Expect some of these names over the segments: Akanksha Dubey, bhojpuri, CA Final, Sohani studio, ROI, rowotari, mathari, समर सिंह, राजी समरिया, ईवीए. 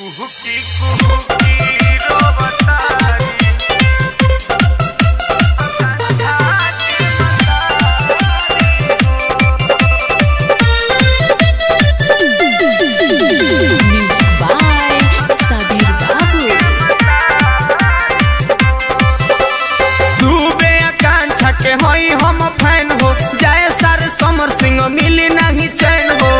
कुहुकी रोवतारी। दुबे आकांक्षा के होई हम फैन हो, जाए सारे समर सिंह मिली नहीं चैन हो।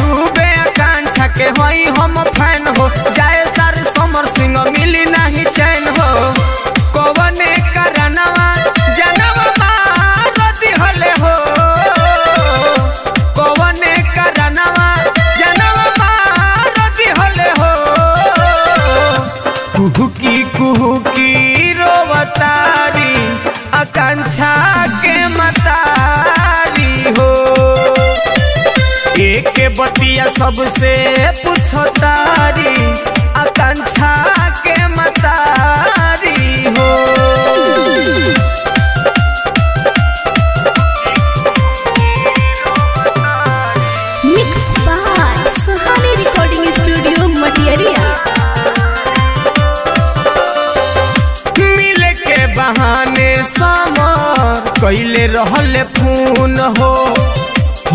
दुबे आकांक्षा के होई हम फैन हो, जाए सारे समर सिंह मिली नहीं चैन हो। कौने करनवा जनवा मारो दिहले हो, कौने करनवा जनवा मारो दिहले हो। कुहुकी रोवतारी आकांक्षा के मतारी हो। एक बतिया सबसे पूछो तारी आकांक्षा के मतारी हो। Mix by Sahani recording studio Matiyariya. बहाने समर कैले रहले फोन हो,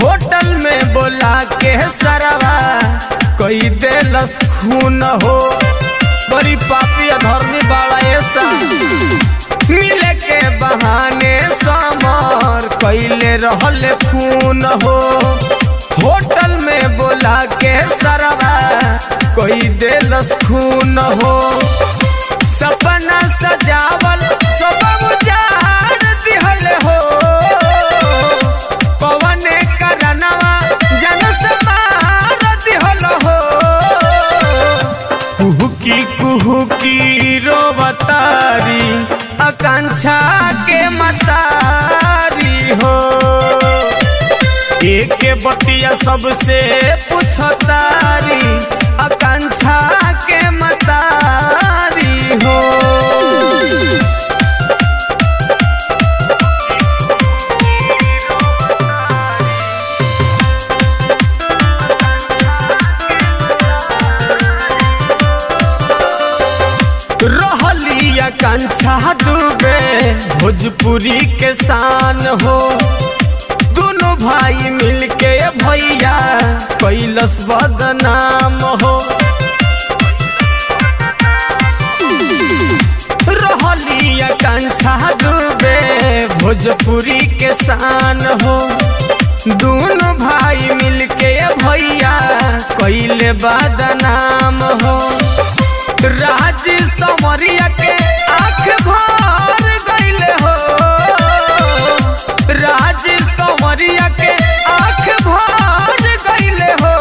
होटल में बोला के सरवा कई देलस खून हो। बड़ी पापी अधर्मी बाड़ा ऐसा मिले के बहाने समर कैले रहले खून हो, होटल में बोला के सरवा कई देलस खून हो। सपना सजावल सब उजाड़ दिहल हो, पवने करनवा जनस मार दिहल हो। कुहुकी रोवतारी आकांक्षा के मतारी हो। एक बतिया सबसे पूछो तारी आकांक्षा के मतारी हो। रहली आकांक्षा डूबे भोजपुरी के शान हो। दोनों भाई मिलके भैया कैलस बदनाम हो। रहली आकांक्षा डूबे भोजपुरी के शान हो। दोनों भाई मिलके भैया कैले बदनाम हो। राजी समरिया के आँख भर गईले हो, राजी समरिया के आँख भर गईले हो।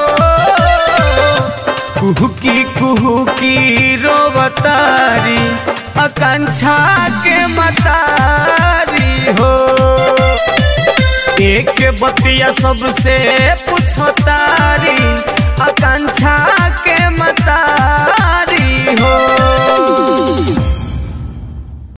कुहुकी रोवतारी आकांक्षा के मतारी हो। एक बतिया सबसे पूछो तारी आकांक्षा के मतारी हो।